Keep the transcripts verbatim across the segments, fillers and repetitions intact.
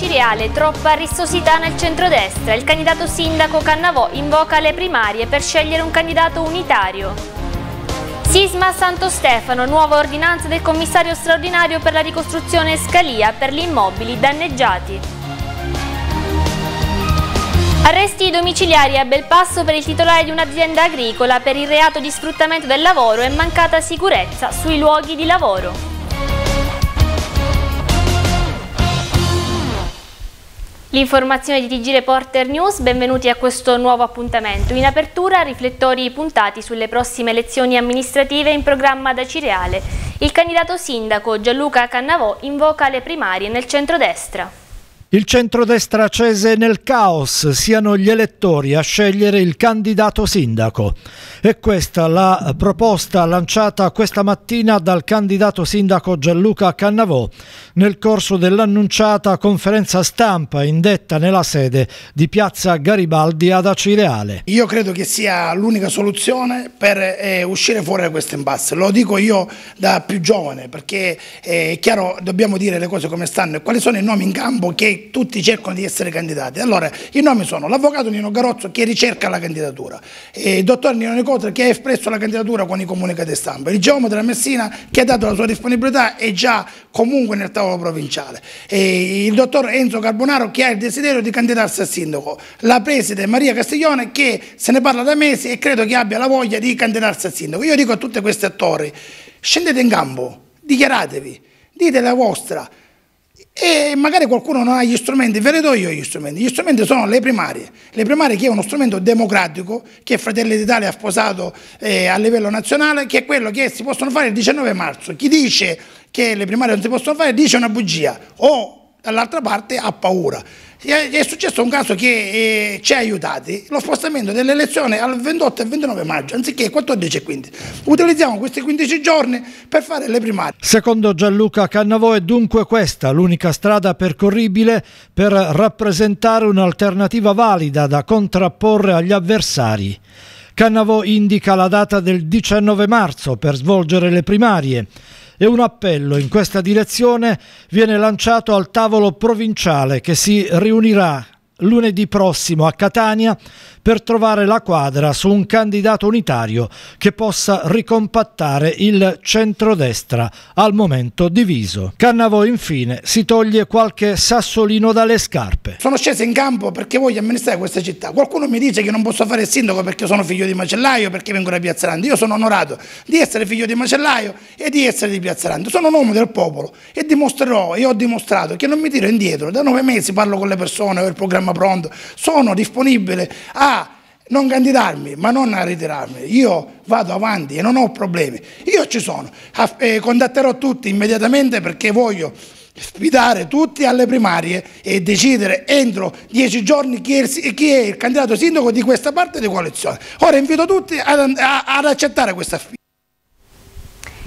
Acireale, troppa rissosità nel centrodestra. Il candidato sindaco Cannavò invoca le primarie per scegliere un candidato unitario. Sisma a Santo Stefano, nuova ordinanza del commissario straordinario per la ricostruzione Scalia per gli immobili danneggiati. Arresti domiciliari a Belpasso per il titolare di un'azienda agricola per il reato di sfruttamento del lavoro e mancata sicurezza sui luoghi di lavoro. L'informazione di T G Reporter News, benvenuti a questo nuovo appuntamento. In apertura, riflettori puntati sulle prossime elezioni amministrative in programma da Acireale. Il candidato sindaco Gianluca Cannavò invoca le primarie nel centrodestra. Il centrodestra accese nel caos, siano gli elettori a scegliere il candidato sindaco. E questa è la proposta lanciata questa mattina dal candidato sindaco Gianluca Cannavò nel corso dell'annunciata conferenza stampa indetta nella sede di Piazza Garibaldi ad Acireale. Io credo che sia l'unica soluzione per eh, uscire fuori da questo impasse. Lo dico io da più giovane, perché eh, è chiaro, dobbiamo dire le cose come stanno e quali sono i nomi in campo che tutti cercano di essere candidati. Allora, i nomi sono l'avvocato Nino Garozzo, che ricerca la candidatura, e il dottor Nino Nicotra, che ha espresso la candidatura con i comunicati stampa, il geometra della Messina, che ha dato la sua disponibilità e già comunque nel tavolo provinciale, e il dottor Enzo Carbonaro, che ha il desiderio di candidarsi a sindaco, la preside Maria Castiglione, che se ne parla da mesi e credo che abbia la voglia di candidarsi a sindaco. Io dico a tutti questi attori: scendete in campo, dichiaratevi, dite la vostra. E magari qualcuno non ha gli strumenti, ve li do io gli strumenti. Gli strumenti sono le primarie, le primarie che è uno strumento democratico che Fratelli d'Italia ha sposato eh, a livello nazionale, che è quello che si possono fare il diciannove marzo. Chi dice che le primarie non si possono fare dice una bugia o dall'altra parte ha paura. È successo un caso che eh, ci ha aiutati, lo spostamento dell'elezione al ventotto e ventinove maggio, anziché quattordici e quindici. Utilizziamo questi quindici giorni per fare le primarie. Secondo Gianluca Cannavò è dunque questa l'unica strada percorribile per rappresentare un'alternativa valida da contrapporre agli avversari. Cannavò indica la data del diciannove marzo per svolgere le primarie. E un appello in questa direzione viene lanciato al tavolo provinciale che si riunirà lunedì prossimo a Catania per trovare la quadra su un candidato unitario che possa ricompattare il centrodestra al momento diviso. Cannavò infine si toglie qualche sassolino dalle scarpe. Sono sceso in campo perché voglio amministrare questa città. Qualcuno mi dice che non posso fare il sindaco perché sono figlio di macellaio, perché vengo da Piazzalandi. Io sono onorato di essere figlio di macellaio e di essere di Piazzalandi. Sono un uomo del popolo e dimostrerò, e ho dimostrato, che non mi tiro indietro. Da nove mesi parlo con le persone, ho il programma pronto, sono disponibile a a non candidarmi, ma non a ritirarmi. Io vado avanti e non ho problemi. Io ci sono, contatterò tutti immediatamente perché voglio sfidare tutti alle primarie e decidere entro dieci giorni chi è il, chi è il candidato sindaco di questa parte di coalizione. Ora invito tutti ad, ad accettare questa sfida.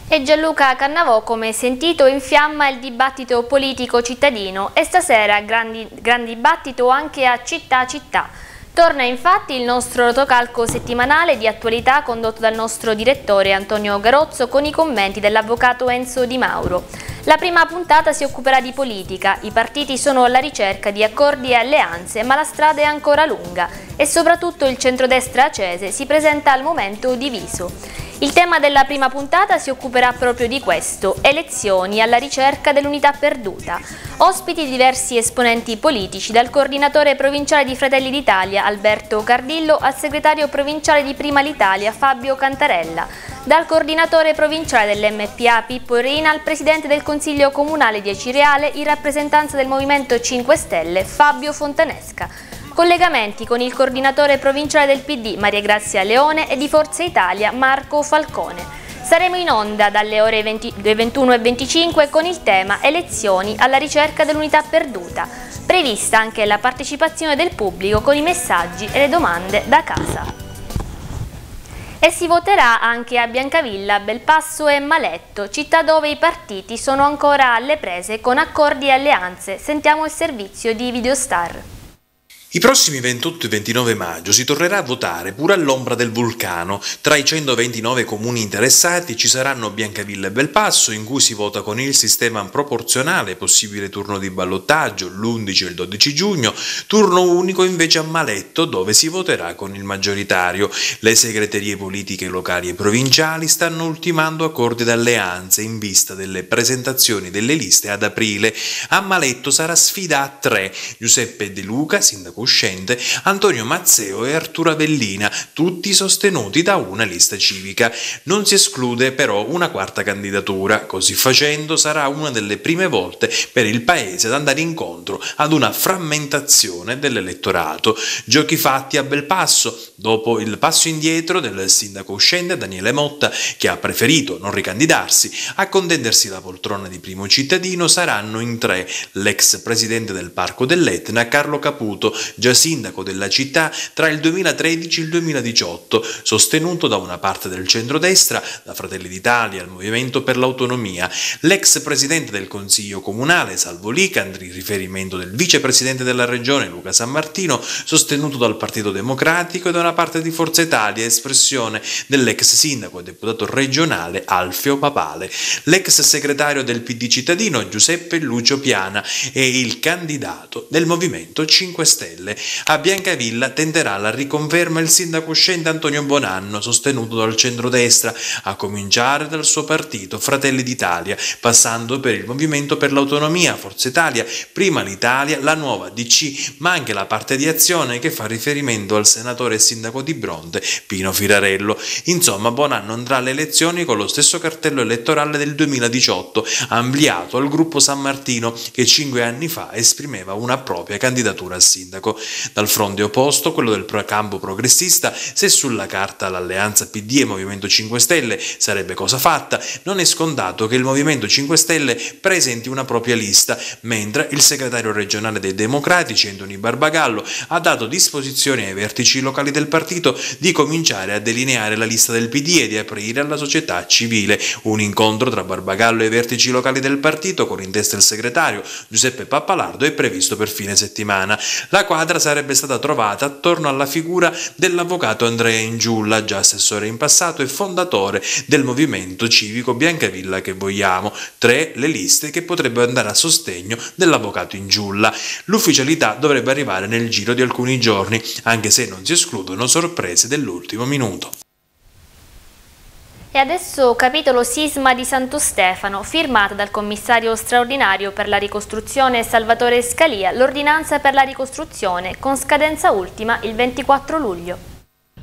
E Gianluca Cannavò, come sentito, infiamma il dibattito politico cittadino e stasera grandi, gran dibattito anche a città-città. Torna infatti il nostro rotocalco settimanale di attualità condotto dal nostro direttore Antonio Garozzo con i commenti dell'avvocato Enzo Di Mauro. La prima puntata si occuperà di politica, i partiti sono alla ricerca di accordi e alleanze, ma la strada è ancora lunga e soprattutto il centrodestra acese si presenta al momento diviso. Il tema della prima puntata si occuperà proprio di questo, elezioni alla ricerca dell'unità perduta. Ospiti diversi esponenti politici, dal coordinatore provinciale di Fratelli d'Italia Alberto Cardillo al segretario provinciale di Prima l'Italia Fabio Cantarella, dal coordinatore provinciale dell'M P A Pippo Rina al presidente del Consiglio Comunale di Acireale in rappresentanza del Movimento cinque Stelle Fabio Fontanesca. Collegamenti con il coordinatore provinciale del P D Maria Grazia Leone e di Forza Italia Marco Falcone. Saremo in onda dalle ore ventuno e venticinque con il tema Elezioni alla ricerca dell'unità perduta. Prevista anche la partecipazione del pubblico con i messaggi e le domande da casa. E si voterà anche a Biancavilla, Belpasso e Maletto, città dove i partiti sono ancora alle prese con accordi e alleanze. Sentiamo il servizio di Videostar. I prossimi ventotto e ventinove maggio si tornerà a votare pur all'ombra del vulcano. Tra i centoventinove comuni interessati ci saranno Biancavilla e Belpasso, in cui si vota con il sistema proporzionale, possibile turno di ballottaggio l'undici e il dodici giugno, turno unico invece a Maletto, dove si voterà con il maggioritario. Le segreterie politiche locali e provinciali stanno ultimando accordi d'alleanze in vista delle presentazioni delle liste ad aprile. A Maletto sarà sfida a tre: Giuseppe De Luca, sindaco uscente, Antonio Mazzeo e Arturo Avellina, tutti sostenuti da una lista civica. Non si esclude però una quarta candidatura. Così facendo sarà una delle prime volte per il paese ad andare incontro ad una frammentazione dell'elettorato. Giochi fatti a Belpasso, dopo il passo indietro del sindaco uscente Daniele Motta, che ha preferito non ricandidarsi, a contendersi la poltrona di primo cittadino saranno in tre l'ex presidente del Parco dell'Etna Carlo Caputo, già sindaco della città tra il duemilatredici e il duemiladiciotto, sostenuto da una parte del centrodestra, da Fratelli d'Italia al Movimento per l'Autonomia, l'ex presidente del Consiglio Comunale Salvo Licandri, riferimento del vicepresidente della Regione Luca San Martino, sostenuto dal Partito Democratico, e da una parte di Forza Italia, espressione dell'ex sindaco e deputato regionale Alfeo Papale, l'ex segretario del P D cittadino Giuseppe Lucio Piana e il candidato del Movimento cinque Stelle. A Biancavilla tenterà la riconferma il sindaco uscente Antonio Bonanno, sostenuto dal centrodestra, a cominciare dal suo partito Fratelli d'Italia, passando per il Movimento per l'Autonomia, Forza Italia, Prima l'Italia, la nuova D C, ma anche la parte di Azione che fa riferimento al senatore e sindaco di Bronte Pino Firarello. Insomma, Bonanno andrà alle elezioni con lo stesso cartello elettorale del duemiladiciotto, ampliato al gruppo San Martino, che cinque anni fa esprimeva una propria candidatura al sindaco. Dal fronte opposto, quello del campo progressista, se sulla carta l'alleanza P D e Movimento cinque Stelle sarebbe cosa fatta, non è scontato che il Movimento cinque Stelle presenti una propria lista, mentre il segretario regionale dei Democratici, Antonio Barbagallo, ha dato disposizione ai vertici locali del partito di cominciare a delineare la lista del P D e di aprire alla società civile. Un incontro tra Barbagallo e i vertici locali del partito, con in testa il segretario Giuseppe Pappalardo, è previsto per fine settimana. La quadra sarebbe stata trovata attorno alla figura dell'avvocato Andrea Ingiulla, già assessore in passato e fondatore del Movimento Civico Biancavilla che vogliamo. Tre le liste che potrebbero andare a sostegno dell'avvocato Ingiulla. L'ufficialità dovrebbe arrivare nel giro di alcuni giorni, anche se non si escludono sorprese dell'ultimo minuto. E adesso capitolo sisma di Santo Stefano, firmata dal commissario straordinario per la ricostruzione Salvatore Scalia, l'ordinanza per la ricostruzione con scadenza ultima il ventiquattro luglio.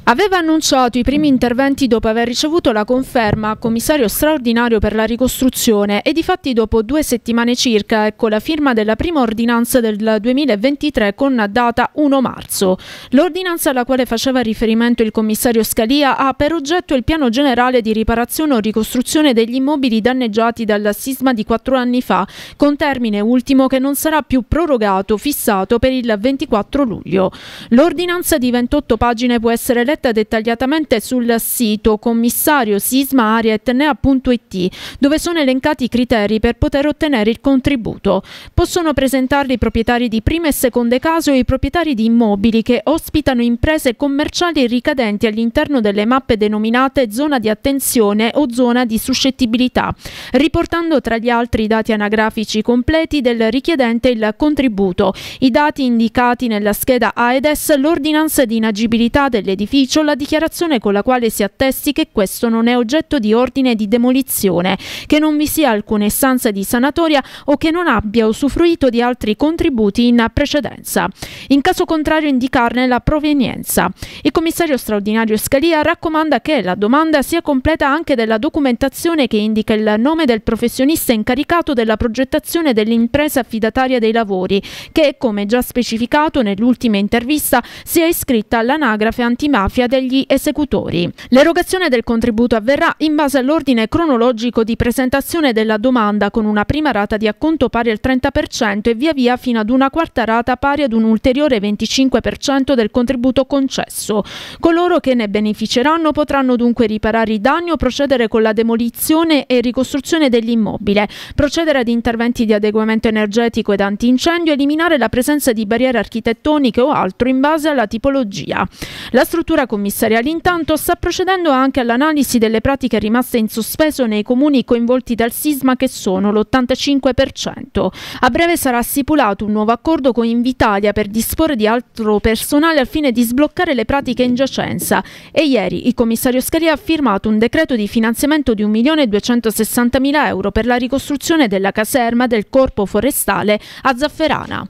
Aveva annunciato i primi interventi dopo aver ricevuto la conferma a commissario straordinario per la ricostruzione e difatti dopo due settimane circa e con la firma della prima ordinanza del duemilaventitré con data primo marzo. L'ordinanza alla quale faceva riferimento il commissario Scalia ha per oggetto il piano generale di riparazione o ricostruzione degli immobili danneggiati dal sisma di quattro anni fa, con termine ultimo che non sarà più prorogato, fissato per il ventiquattro luglio. L'ordinanza di ventotto pagine può essere letta dettagliatamente sul sito commissario sisma area etnea punto it, dove sono elencati i criteri per poter ottenere il contributo. Possono presentarli i proprietari di prime e seconde case o i proprietari di immobili che ospitano imprese commerciali ricadenti all'interno delle mappe denominate zona di attenzione o zona di suscettibilità, riportando tra gli altri i dati anagrafici completi del richiedente il contributo, i dati indicati nella scheda A E D E S, l'ordinanza di inagibilità dell'edificio, la dichiarazione con la quale si attesti che questo non è oggetto di ordine di demolizione, che non vi sia alcuna istanza di sanatoria o che non abbia usufruito di altri contributi in precedenza. In caso contrario indicarne la provenienza. Il commissario straordinario Scalia raccomanda che la domanda sia completa anche della documentazione che indica il nome del professionista incaricato della progettazione dell'impresa affidataria dei lavori, che, come già specificato nell'ultima intervista, sia iscritta all'anagrafe antimafia mafia degli esecutori. L'erogazione del contributo avverrà in base all'ordine cronologico di presentazione della domanda, con una prima rata di acconto pari al trenta per cento e via via fino ad una quarta rata pari ad un ulteriore venticinque per cento del contributo concesso. Coloro che ne beneficeranno potranno dunque riparare i danni o procedere con la demolizione e ricostruzione dell'immobile, procedere ad interventi di adeguamento energetico ed antincendio, eliminare la presenza di barriere architettoniche o altro in base alla tipologia. La struttura commissariale intanto sta procedendo anche all'analisi delle pratiche rimaste in sospeso nei comuni coinvolti dal sisma, che sono l'ottantacinque per cento. A breve sarà stipulato un nuovo accordo con Invitalia per disporre di altro personale al fine di sbloccare le pratiche in giacenza e ieri il commissario Scalia ha firmato un decreto di finanziamento di un milione duecentosessantamila euro per la ricostruzione della caserma del Corpo Forestale a Zafferana.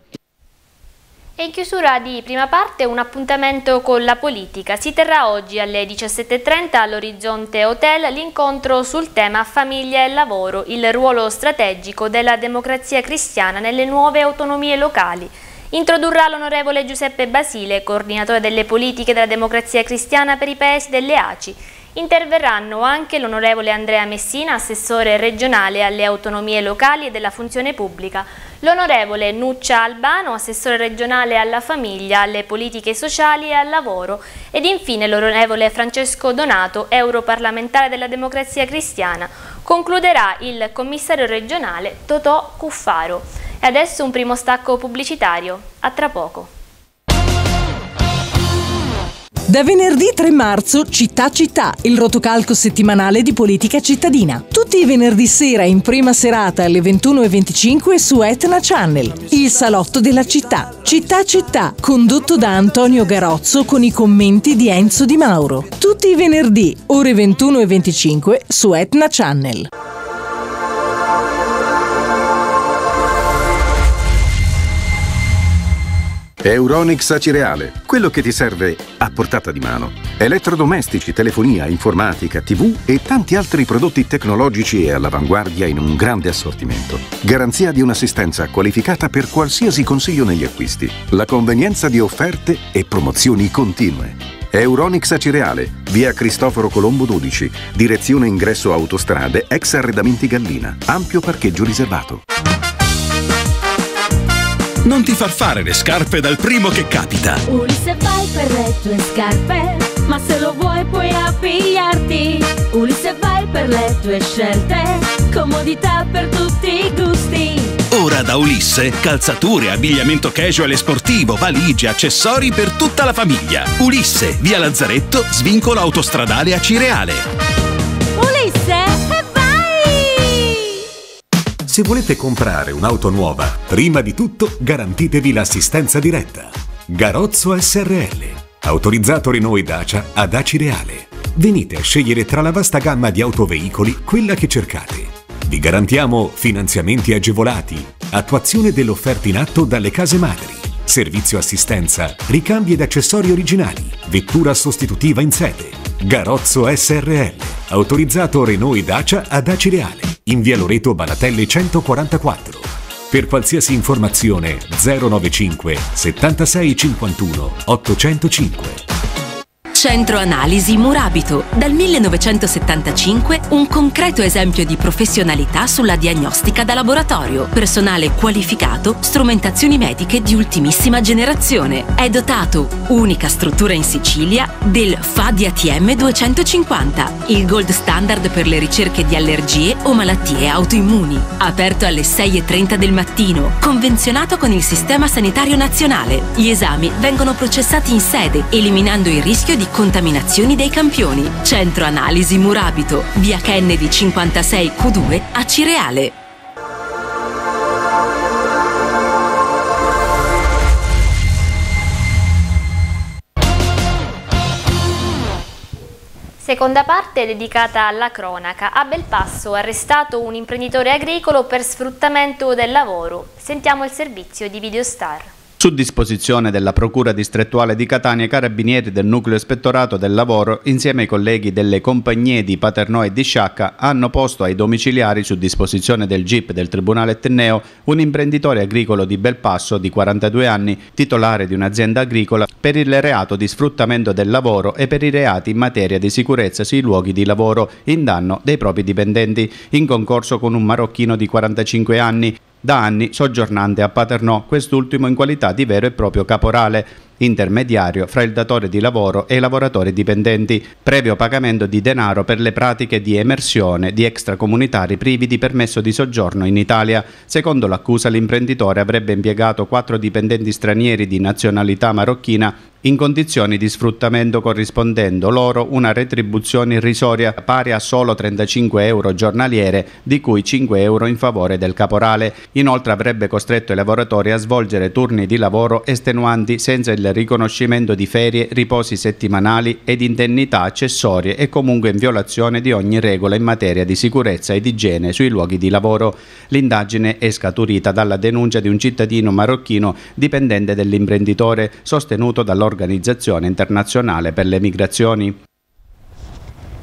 E in chiusura di prima parte un appuntamento con la politica. Si terrà oggi alle diciassette e trenta all'Orizzonte Hotel l'incontro sul tema famiglia e lavoro, il ruolo strategico della democrazia cristiana nelle nuove autonomie locali. Introdurrà l'onorevole Giuseppe Basile, coordinatore delle politiche della democrazia cristiana per i paesi delle A C I. Interverranno anche l'onorevole Andrea Messina, assessore regionale alle autonomie locali e della funzione pubblica, l'onorevole Nuccia Albano, assessore regionale alla famiglia, alle politiche sociali e al lavoro, ed infine l'onorevole Francesco Donato, europarlamentare della Democrazia Cristiana. Concluderà il commissario regionale Totò Cuffaro. E adesso un primo stacco pubblicitario. A tra poco. Da venerdì tre marzo Città Città, il rotocalco settimanale di politica cittadina. Tutti i venerdì sera in prima serata alle ventuno e venticinque su Etna Channel, il salotto della città. Città Città, condotto da Antonio Garozzo con i commenti di Enzo Di Mauro. Tutti i venerdì, ore ventuno e venticinque su Etna Channel. Euronics Acireale, quello che ti serve a portata di mano. Elettrodomestici, telefonia, informatica, tv e tanti altri prodotti tecnologici e all'avanguardia in un grande assortimento. Garanzia di un'assistenza qualificata per qualsiasi consiglio negli acquisti. La convenienza di offerte e promozioni continue. Euronics Acireale, via Cristoforo Colombo dodici, direzione ingresso autostrade, ex Arredamenti Gallina, ampio parcheggio riservato. Non ti far fare le scarpe dal primo che capita. Ulisse vai per le tue scarpe, ma se lo vuoi puoi appigliarti. Ulisse vai per le tue scelte, comodità per tutti i gusti. Ora da Ulisse, calzature, abbigliamento casual e sportivo, valigie, accessori per tutta la famiglia. Ulisse, via Lazzaretto, svincolo autostradale Acireale. Ulisse! Se volete comprare un'auto nuova, prima di tutto garantitevi l'assistenza diretta. Garozzo S R L, autorizzato Renault e Dacia ad Acireale. Venite a scegliere tra la vasta gamma di autoveicoli quella che cercate. Vi garantiamo finanziamenti agevolati, attuazione dell'offerta in atto dalle case madri, servizio assistenza, ricambi ed accessori originali, vettura sostitutiva in sede. Garozzo S R L, autorizzato Renault e Dacia ad Acireale. In via Loreto Balatelle centoquarantaquattro. Per qualsiasi informazione zero novantacinque settantasei cinquantuno ottocentocinque. Centro Analisi Murabito. Dal millenovecentosettantacinque un concreto esempio di professionalità sulla diagnostica da laboratorio. Personale qualificato, strumentazioni mediche di ultimissima generazione. È dotato, unica struttura in Sicilia, del F A D I A T M duecentocinquanta, il gold standard per le ricerche di allergie o malattie autoimmuni. Aperto alle sei e trenta del mattino, convenzionato con il Sistema Sanitario Nazionale. Gli esami vengono processati in sede, eliminando il rischio di contaminazioni dei campioni. Centro Analisi Murabito, via Kennedy cinquantasei Q due, Acireale. Seconda parte dedicata alla cronaca. A Belpasso arrestato un imprenditore agricolo per sfruttamento del lavoro. Sentiamo il servizio di Videostar. Su disposizione della Procura distrettuale di Catania, i carabinieri del Nucleo Ispettorato del Lavoro, insieme ai colleghi delle compagnie di Paternò e di Sciacca, hanno posto ai domiciliari, su disposizione del G I P del Tribunale Etneo, un imprenditore agricolo di Belpasso di quarantadue anni, titolare di un'azienda agricola, per il reato di sfruttamento del lavoro e per i reati in materia di sicurezza sui luoghi di lavoro, in danno dei propri dipendenti, in concorso con un marocchino di quarantacinque anni, da anni soggiornante a Paternò, quest'ultimo in qualità di vero e proprio caporale, intermediario fra il datore di lavoro e i lavoratori dipendenti, previo pagamento di denaro per le pratiche di emersione di extracomunitari privi di permesso di soggiorno in Italia. Secondo l'accusa, l'imprenditore avrebbe impiegato quattro dipendenti stranieri di nazionalità marocchina in condizioni di sfruttamento, corrispondendo loro una retribuzione irrisoria pari a solo trentacinque euro giornaliere, di cui cinque euro in favore del caporale. Inoltre avrebbe costretto i lavoratori a svolgere turni di lavoro estenuanti senza il riconoscimento di ferie, riposi settimanali ed indennità accessorie, e comunque in violazione di ogni regola in materia di sicurezza ed igiene sui luoghi di lavoro. L'indagine è scaturita dalla denuncia di un cittadino marocchino dipendente dell'imprenditore, sostenuto dall'Organizzazione Internazionale per le Migrazioni.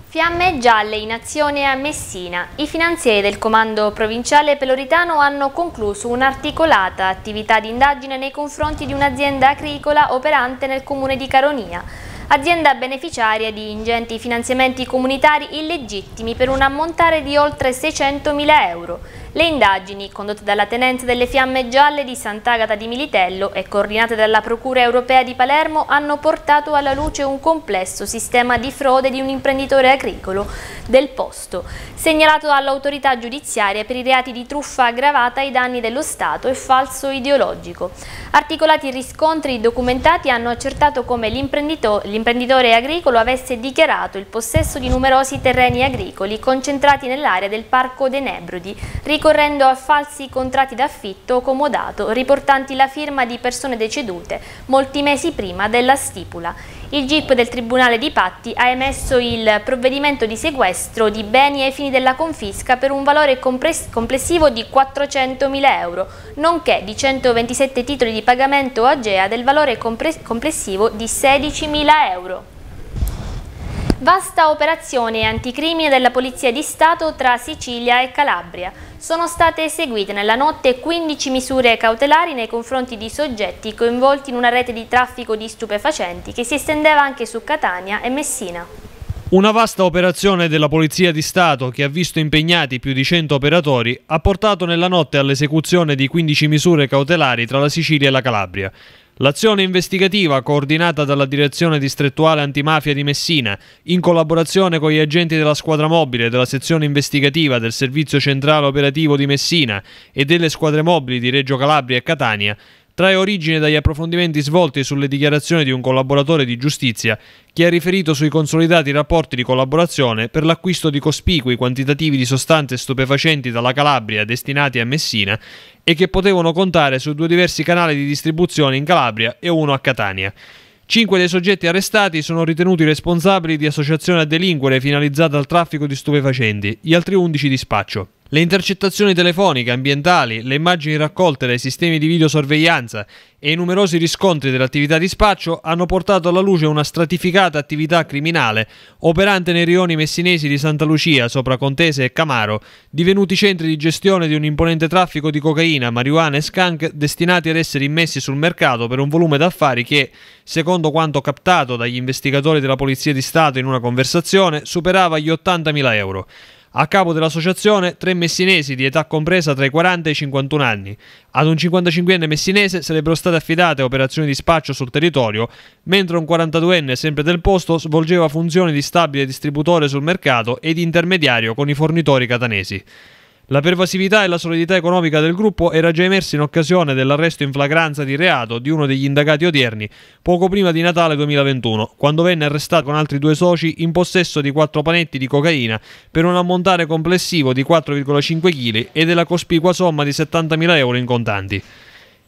Fiamme gialle in azione a Messina. I finanzieri del comando provinciale peloritano hanno concluso un'articolata attività di indagine nei confronti di un'azienda agricola operante nel comune di Caronia, azienda beneficiaria di ingenti finanziamenti comunitari illegittimi per un ammontare di oltre seicentomila euro. Le indagini, condotte dalla tenenza delle Fiamme Gialle di Sant'Agata di Militello e coordinate dalla Procura Europea di Palermo, hanno portato alla luce un complesso sistema di frode di un imprenditore agricolo del posto, segnalato all'autorità giudiziaria per i reati di truffa aggravata ai danni dello Stato e falso ideologico. Articolati riscontri documentati hanno accertato come l'imprenditore agricolo avesse dichiarato il possesso di numerosi terreni agricoli concentrati nell'area del Parco dei Nebrodi, ricorrendo a falsi contratti d'affitto comodato riportanti la firma di persone decedute molti mesi prima della stipula. Il G I P del Tribunale di Patti ha emesso il provvedimento di sequestro di beni ai fini della confisca per un valore complessivo di quattrocentomila euro, nonché di centoventisette titoli di pagamento agea del valore complessivo di sedicimila euro. Vasta operazione anticrimine della Polizia di Stato tra Sicilia e Calabria. Sono state eseguite nella notte quindici misure cautelari nei confronti di soggetti coinvolti in una rete di traffico di stupefacenti che si estendeva anche su Catania e Messina. Una vasta operazione della Polizia di Stato, che ha visto impegnati più di cento operatori, ha portato nella notte all'esecuzione di quindici misure cautelari tra la Sicilia e la Calabria. L'azione investigativa, coordinata dalla Direzione Distrettuale Antimafia di Messina, in collaborazione con gli agenti della squadra mobile della sezione investigativa del Servizio Centrale Operativo di Messina e delle squadre mobili di Reggio Calabria e Catania, trae origine dagli approfondimenti svolti sulle dichiarazioni di un collaboratore di giustizia che ha riferito sui consolidati rapporti di collaborazione per l'acquisto di cospicui quantitativi di sostanze stupefacenti dalla Calabria destinati a Messina e che potevano contare su due diversi canali di distribuzione in Calabria e uno a Catania. Cinque dei soggetti arrestati sono ritenuti responsabili di associazione a delinquere finalizzata al traffico di stupefacenti, gli altri undici di spaccio. Le intercettazioni telefoniche, ambientali, le immagini raccolte dai sistemi di videosorveglianza e i numerosi riscontri dell'attività di spaccio hanno portato alla luce una stratificata attività criminale operante nei rioni messinesi di Santa Lucia, Sopra Contese e Camaro, divenuti centri di gestione di un imponente traffico di cocaina, marijuana e skunk destinati ad essere immessi sul mercato per un volume d'affari che, secondo quanto captato dagli investigatori della Polizia di Stato in una conversazione, superava gli ottantamila euro. A capo dell'associazione tre messinesi di età compresa tra i quaranta e i cinquantuno anni. Ad un cinquantacinquenne messinese sarebbero state affidate operazioni di spaccio sul territorio, mentre un quarantaduenne sempre del posto svolgeva funzioni di stabile distributore sul mercato e di intermediario con i fornitori catanesi. La pervasività e la solidità economica del gruppo era già emersa in occasione dell'arresto in flagranza di reato di uno degli indagati odierni poco prima di Natale duemilaventuno, quando venne arrestato con altri due soci in possesso di quattro panetti di cocaina per un ammontare complessivo di quattro virgola cinque chili e della cospicua somma di settantamila euro in contanti.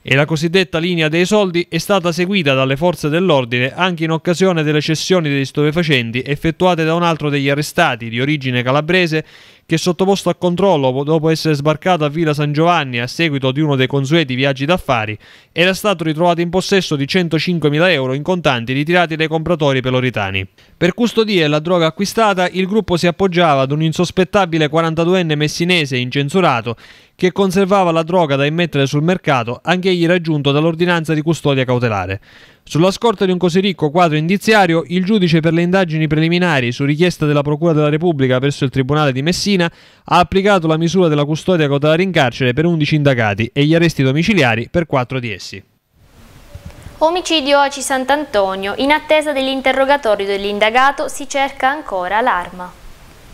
E la cosiddetta linea dei soldi è stata seguita dalle forze dell'ordine anche in occasione delle cessioni degli stupefacenti effettuate da un altro degli arrestati di origine calabrese che, sottoposto a controllo dopo essere sbarcato a Villa San Giovanni a seguito di uno dei consueti viaggi d'affari, era stato ritrovato in possesso di centocinquemila euro in contanti ritirati dai compratori peloritani. Per custodire la droga acquistata, il gruppo si appoggiava ad un insospettabile quarantaduenne messinese incensurato che conservava la droga da immettere sul mercato, anch'egli raggiunto dall'ordinanza di custodia cautelare. Sulla scorta di un così ricco quadro indiziario, il giudice per le indagini preliminari, su richiesta della Procura della Repubblica presso il Tribunale di Messina, ha applicato la misura della custodia cautelare in carcere per undici indagati e gli arresti domiciliari per quattro di essi. Omicidio a Cisant'Antonio. In attesa dell'interrogatorio dell'indagato si cerca ancora l'arma.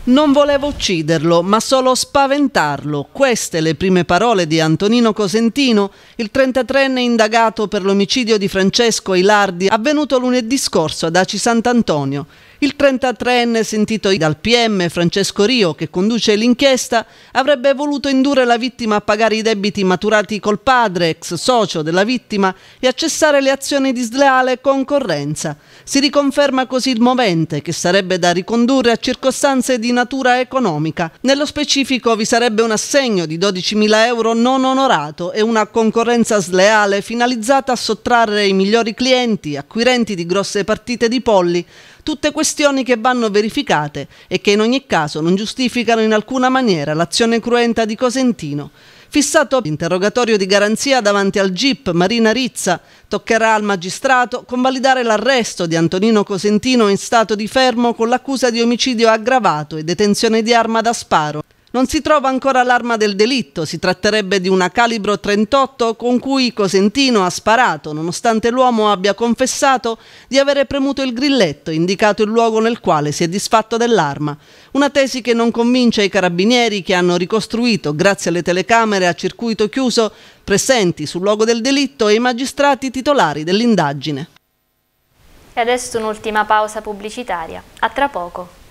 Non volevo ucciderlo, ma solo spaventarlo. Queste le prime parole di Antonino Cosentino, il trentatreenne indagato per l'omicidio di Francesco Ilardi, avvenuto lunedì scorso ad Aci Sant'Antonio. Il trentatreenne, sentito dal P M Francesco Rio, che conduce l'inchiesta, avrebbe voluto indurre la vittima a pagare i debiti maturati col padre, ex socio della vittima, e a cessare le azioni di sleale concorrenza. Si riconferma così il movente, che sarebbe da ricondurre a circostanze di natura economica. Nello specifico vi sarebbe un assegno di dodicimila euro non onorato e una concorrenza sleale finalizzata a sottrarre i migliori clienti, acquirenti di grosse partite di polli. Tutte questioni che vanno verificate e che in ogni caso non giustificano in alcuna maniera l'azione cruenta di Cosentino. Fissato l'interrogatorio di garanzia davanti al G I P Marina Rizza, toccherà al magistrato convalidare l'arresto di Antonino Cosentino in stato di fermo con l'accusa di omicidio aggravato e detenzione di arma da sparo. Non si trova ancora l'arma del delitto, si tratterebbe di una calibro trentotto con cui Cosentino ha sparato, nonostante l'uomo abbia confessato di avere premuto il grilletto, indicato il luogo nel quale si è disfatto dell'arma. Una tesi che non convince i carabinieri, che hanno ricostruito, grazie alle telecamere a circuito chiuso, presenti sul luogo del delitto, e i magistrati titolari dell'indagine. E adesso un'ultima pausa pubblicitaria. A tra poco.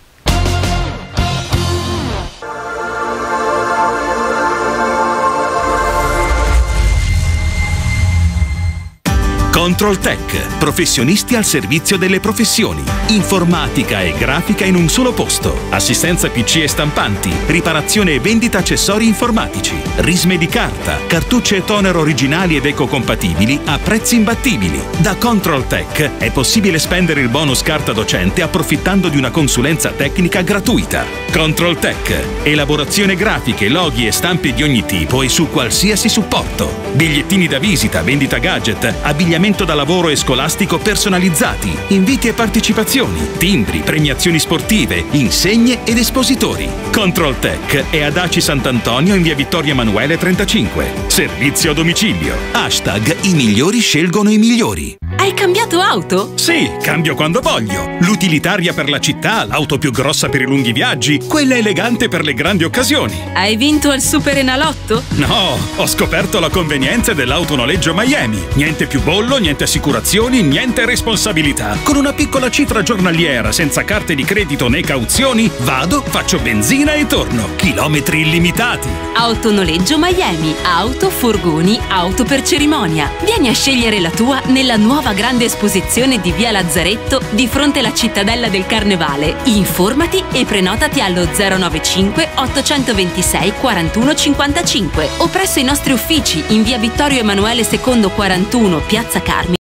Control Tech, professionisti al servizio delle professioni. Informatica e grafica in un solo posto. Assistenza P C e stampanti, riparazione e vendita accessori informatici, risme di carta, cartucce e toner originali ed ecocompatibili a prezzi imbattibili. Da Control Tech è possibile spendere il bonus carta docente approfittando di una consulenza tecnica gratuita. Control Tech, elaborazione grafiche, loghi e stampi di ogni tipo e su qualsiasi supporto. Bigliettini da visita, vendita gadget, abbigliamento da lavoro e scolastico personalizzati, inviti e partecipazioni, timbri, premiazioni sportive, insegne ed espositori. Control Tech è ad Aci Sant'Antonio in via Vittorio Emanuele trentacinque. Servizio a domicilio. Hashtag i migliori scelgono i migliori. Hai cambiato auto? Sì, cambio quando voglio. L'utilitaria per la città, l'auto più grossa per i lunghi viaggi, quella elegante per le grandi occasioni. Hai vinto al Super Enalotto? No, ho scoperto la convenienza dell'autonoleggio Miami. Niente più bollo, niente assicurazioni, niente responsabilità. Con una piccola cifra giornaliera, senza carte di credito né cauzioni, vado, faccio benzina e torno. Chilometri illimitati. Autonoleggio Miami. Auto, furgoni, auto per cerimonia. Vieni a scegliere la tua nella nuova grande esposizione di via Lazzaretto di fronte alla cittadella del Carnevale. Informati e prenotati allo zero novantacinque ottocentoventisei quarantuno cinquantacinque o presso i nostri uffici in via Vittorio Emanuele secondo quarantuno, piazza Carmine.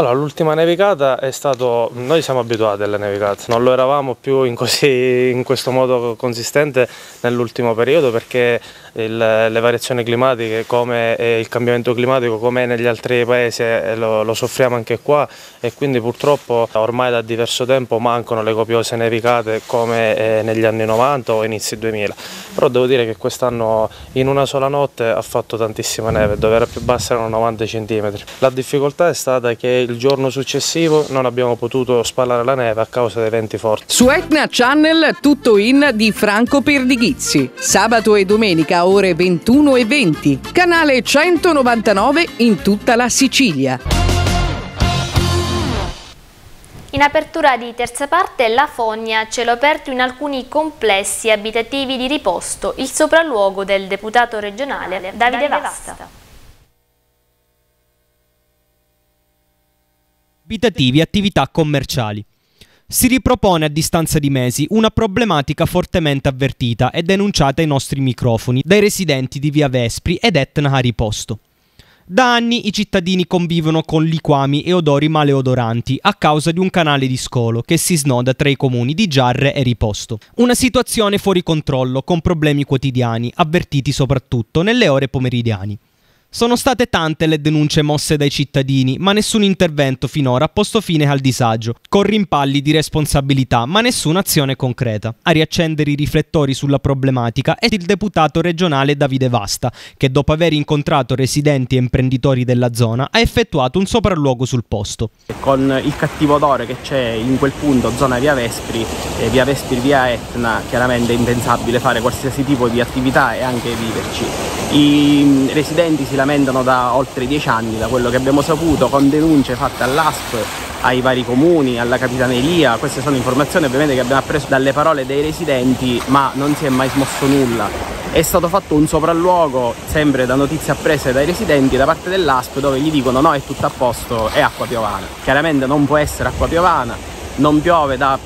Allora, l'ultima nevicata è stato, noi siamo abituati alle nevicate, non lo eravamo più in, così, in questo modo consistente nell'ultimo periodo, perché il, le variazioni climatiche, come il cambiamento climatico, come negli altri paesi, lo, lo soffriamo anche qua, e quindi purtroppo ormai da diverso tempo mancano le copiose nevicate come negli anni novanta o inizi duemila, però devo dire che quest'anno in una sola notte ha fatto tantissima neve, dove era più bassa erano novanta centimetri. La difficoltà è stata che il giorno successivo non abbiamo potuto spallare la neve a causa dei venti forti. Su Etna Channel tutto in di Franco Perdighizzi, sabato e domenica ore ventuno e venti, canale centonovantanove in tutta la Sicilia. In apertura di terza parte, la fogna, cielo aperto in alcuni complessi abitativi di Riposto, il sopralluogo del deputato regionale Davide Vasta. Abitativi e attività commerciali. Si ripropone a distanza di mesi una problematica fortemente avvertita e denunciata ai nostri microfoni dai residenti di via Vespri ed Etna a Riposto. Da anni i cittadini convivono con liquami e odori maleodoranti a causa di un canale di scolo che si snoda tra i comuni di Giarre e Riposto. Una situazione fuori controllo con problemi quotidiani avvertiti soprattutto nelle ore pomeridiane. Sono state tante le denunce mosse dai cittadini, ma nessun intervento finora ha posto fine al disagio, con rimpalli di responsabilità, ma nessuna azione concreta. A riaccendere i riflettori sulla problematica è il deputato regionale Davide Vasta, che dopo aver incontrato residenti e imprenditori della zona ha effettuato un sopralluogo sul posto. Con il cattivo odore che c'è in quel punto, zona via Vespri, eh, via Vespri, via Etna, chiaramente è impensabile fare qualsiasi tipo di attività e anche viverci. I residenti si lamentano da oltre dieci anni, da quello che abbiamo saputo, con denunce fatte all'A S P, ai vari comuni, alla Capitaneria. Queste sono informazioni ovviamente che abbiamo appreso dalle parole dei residenti, ma non si è mai smosso nulla. È stato fatto un sopralluogo, sempre da notizie apprese dai residenti, da parte dell'A S P, dove gli dicono no, è tutto a posto, è acqua piovana. Chiaramente non può essere acqua piovana, non piove da,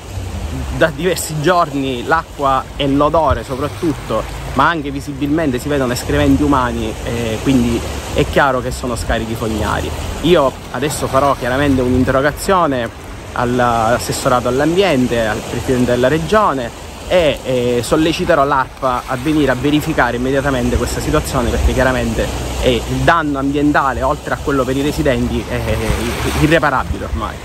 da diversi giorni, l'acqua e l'odore soprattutto, ma anche visibilmente si vedono escrementi umani, eh, quindi è chiaro che sono scarichi fognari. Io adesso farò chiaramente un'interrogazione all'assessorato all'ambiente, al presidente della regione, e eh, solleciterò l'ARPA a venire a verificare immediatamente questa situazione, perché chiaramente eh, il danno ambientale, oltre a quello per i residenti, è irreparabile ormai.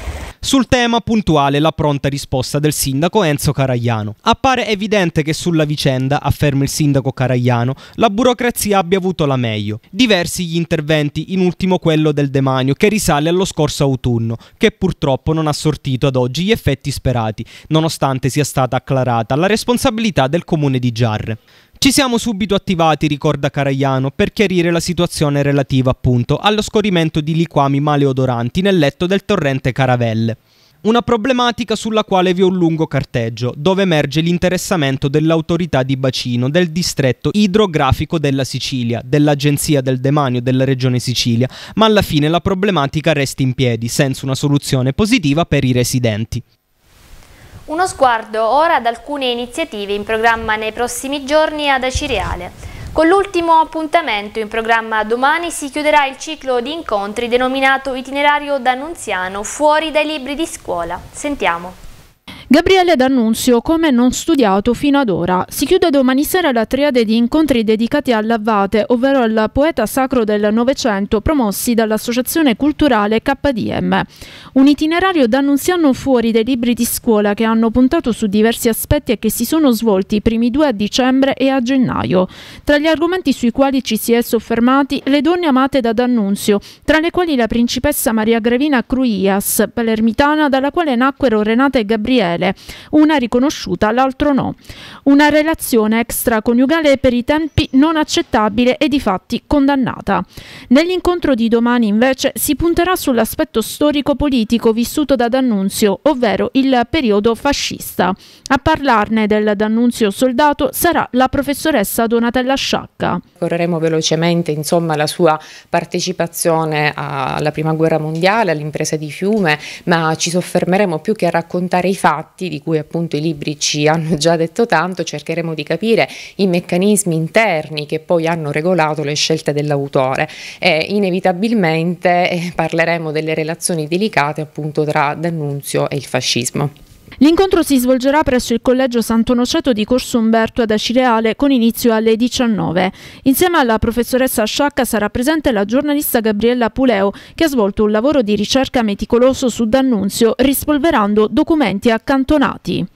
Sul tema puntuale la pronta risposta del sindaco Enzo Caragliano. Appare evidente che sulla vicenda, afferma il sindaco Caragliano, la burocrazia abbia avuto la meglio. Diversi gli interventi, in ultimo quello del demanio, che risale allo scorso autunno, che purtroppo non ha sortito ad oggi gli effetti sperati, nonostante sia stata acclarata la responsabilità del comune di Giarre. Ci siamo subito attivati, ricorda Caragliano, per chiarire la situazione relativa appunto allo scorrimento di liquami maleodoranti nel letto del torrente Caravelle. Una problematica sulla quale vi è un lungo carteggio, dove emerge l'interessamento dell'autorità di bacino del distretto idrografico della Sicilia, dell'Agenzia del Demanio della Regione Sicilia, ma alla fine la problematica resta in piedi, senza una soluzione positiva per i residenti. Uno sguardo ora ad alcune iniziative in programma nei prossimi giorni ad Acireale. Con l'ultimo appuntamento in programma domani si chiuderà il ciclo di incontri denominato Itinerario D'Annunziano fuori dai libri di scuola. Sentiamo. Gabriele D'Annunzio, come non studiato fino ad ora. Si chiude domani sera la triade di incontri dedicati all'Avvate, ovvero al poeta sacro del Novecento, promossi dall'Associazione Culturale K D M. Un itinerario d'annunziano fuori dai libri di scuola che hanno puntato su diversi aspetti e che si sono svolti i primi due a dicembre e a gennaio. Tra gli argomenti sui quali ci si è soffermati, le donne amate da D'Annunzio, tra le quali la principessa Maria Gravina Cruias, palermitana, dalla quale nacquero Renata e Gabriele, una riconosciuta, l'altro no. Una relazione extraconiugale per i tempi non accettabile e di fatti condannata. Nell'incontro di domani invece si punterà sull'aspetto storico-politico vissuto da D'Annunzio, ovvero il periodo fascista. A parlarne del D'Annunzio soldato sarà la professoressa Donatella Sciacca. Correremo velocemente insomma la sua partecipazione alla Prima Guerra Mondiale, all'impresa di Fiume, ma ci soffermeremo più che a raccontare i fatti fatti, di cui appunto i libri ci hanno già detto tanto, cercheremo di capire i meccanismi interni che poi hanno regolato le scelte dell'autore e inevitabilmente eh, parleremo delle relazioni delicate appunto tra D'Annunzio e il fascismo. L'incontro si svolgerà presso il collegio Sant'Onoceto di Corso Umberto ad Acireale con inizio alle diciannove. Insieme alla professoressa Sciacca sarà presente la giornalista Gabriella Puleo, che ha svolto un lavoro di ricerca meticoloso su D'Annunzio rispolverando documenti accantonati.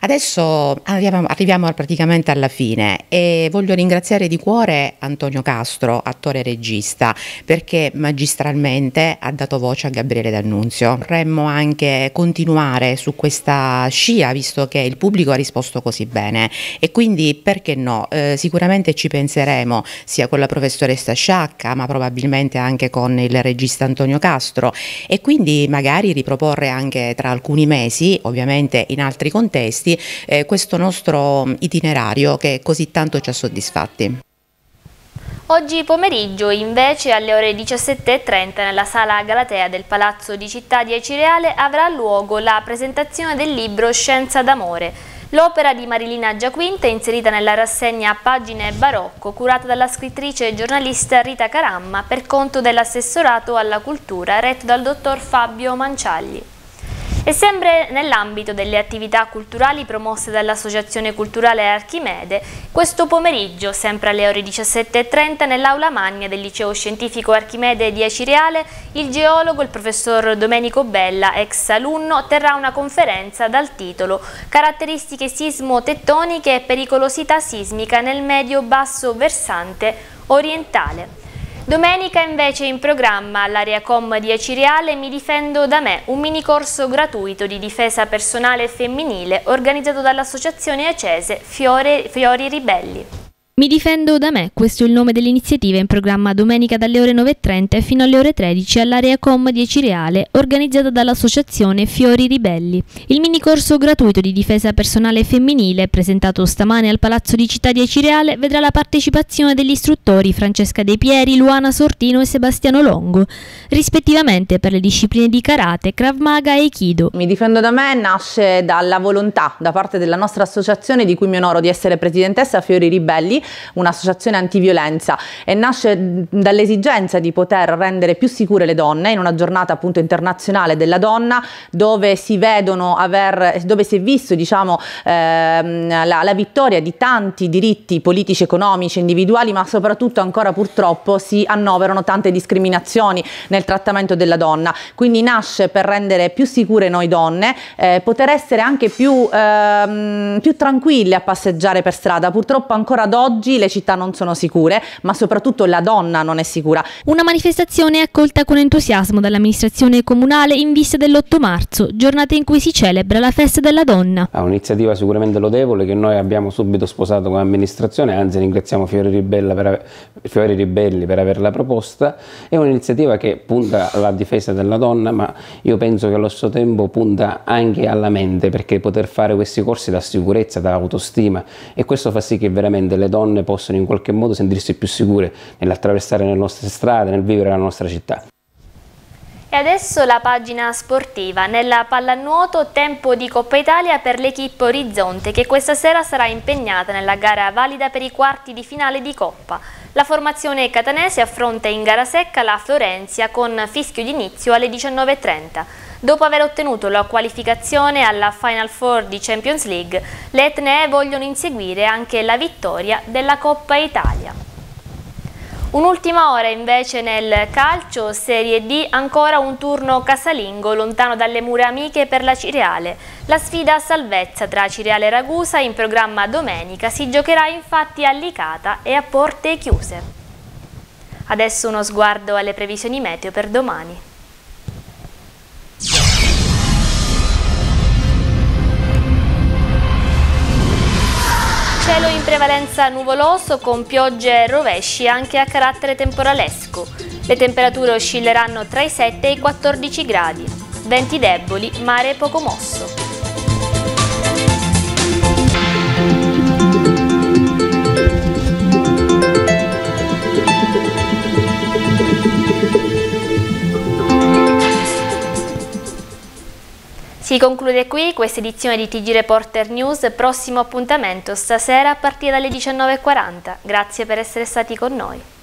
Adesso arriviamo, arriviamo praticamente alla fine e voglio ringraziare di cuore Antonio Castro, attore e regista, perché magistralmente ha dato voce a Gabriele D'Annunzio. Vorremmo anche continuare su questa scia, visto che il pubblico ha risposto così bene, e quindi perché no, eh, sicuramente ci penseremo sia con la professoressa Sciacca, ma probabilmente anche con il regista Antonio Castro, e quindi magari riproporre anche tra alcuni mesi, ovviamente in altri contesti, Eh, questo nostro itinerario che così tanto ci ha soddisfatti. Oggi pomeriggio invece alle ore diciassette e trenta nella sala Galatea del Palazzo di Città di Acireale avrà luogo la presentazione del libro Scienza d'amore. L'opera di Marilina Giaquinta è inserita nella rassegna Pagine Barocco, curata dalla scrittrice e giornalista Rita Caramma per conto dell'assessorato alla cultura retto dal dottor Fabio Manciagli. E sempre nell'ambito delle attività culturali promosse dall'Associazione Culturale Archimede, questo pomeriggio, sempre alle ore diciassette e trenta, nell'aula magna del Liceo Scientifico Archimede di Acireale, il geologo, il professor Domenico Bella, ex alunno, terrà una conferenza dal titolo «Caratteristiche sismo-tettoniche e pericolosità sismica nel medio-basso versante orientale». Domenica invece in programma all'area com di Acireale Mi difendo da me, un minicorso gratuito di difesa personale femminile organizzato dall'associazione acese Fiori, Fiori Ribelli. Mi difendo da me, questo è il nome dell'iniziativa in programma domenica dalle ore nove e trenta fino alle ore tredici all'area com di Acireale organizzata dall'associazione Fiori Ribelli. Il minicorso gratuito di difesa personale femminile presentato stamane al Palazzo di Città di Acireale vedrà la partecipazione degli istruttori Francesca De Pieri, Luana Sortino e Sebastiano Longo, rispettivamente per le discipline di karate, Krav Maga e Aikido. Mi difendo da me nasce dalla volontà da parte della nostra associazione, di cui mi onoro di essere presidentessa, Fiori Ribelli, un'associazione antiviolenza, e nasce dall'esigenza di poter rendere più sicure le donne in una giornata appunto internazionale della donna, dove si vedono aver, dove si è visto diciamo ehm, la, la vittoria di tanti diritti politici, economici, individuali, ma soprattutto ancora purtroppo si annoverano tante discriminazioni nel trattamento della donna. Quindi nasce per rendere più sicure noi donne, eh, poter essere anche più, ehm, più tranquille a passeggiare per strada. Purtroppo ancora ad oggi Oggi le città non sono sicure, ma soprattutto la donna non è sicura. Una manifestazione accolta con entusiasmo dall'amministrazione comunale in vista dell'otto marzo, giornata in cui si celebra la festa della donna. È un'iniziativa sicuramente lodevole che noi abbiamo subito sposato come amministrazione, anzi ringraziamo Fiori Ribelli per, Fiori Ribelli per averla proposta. È un'iniziativa che punta alla difesa della donna, ma io penso che allo stesso tempo punta anche alla mente, perché poter fare questi corsi dà sicurezza, dà autostima, e questo fa sì che veramente le donne possono in qualche modo sentirsi più sicure nell'attraversare le nostre strade, nel vivere la nostra città. E adesso la pagina sportiva. Nella pallanuoto, tempo di Coppa Italia per l'equipe Orizzonte, che questa sera sarà impegnata nella gara valida per i quarti di finale di Coppa. La formazione catanese affronta in gara secca la Florenzia con fischio d'inizio alle diciannove e trenta. Dopo aver ottenuto la qualificazione alla Final Four di Champions League, le etnee vogliono inseguire anche la vittoria della Coppa Italia. Un'ultima ora invece nel calcio, Serie D, ancora un turno casalingo lontano dalle mura amiche per l'Acireale. La sfida a salvezza tra Acireale e Ragusa in programma domenica si giocherà infatti a Licata e a porte chiuse. Adesso uno sguardo alle previsioni meteo per domani. Cielo in prevalenza nuvoloso con piogge e rovesci anche a carattere temporalesco. Le temperature oscilleranno tra i sette e i quattordici gradi. Venti deboli, mare poco mosso. Si Si conclude qui questa edizione di T G Reporter News, prossimo appuntamento stasera a partire dalle diciannove e quaranta. Grazie per essere stati con noi.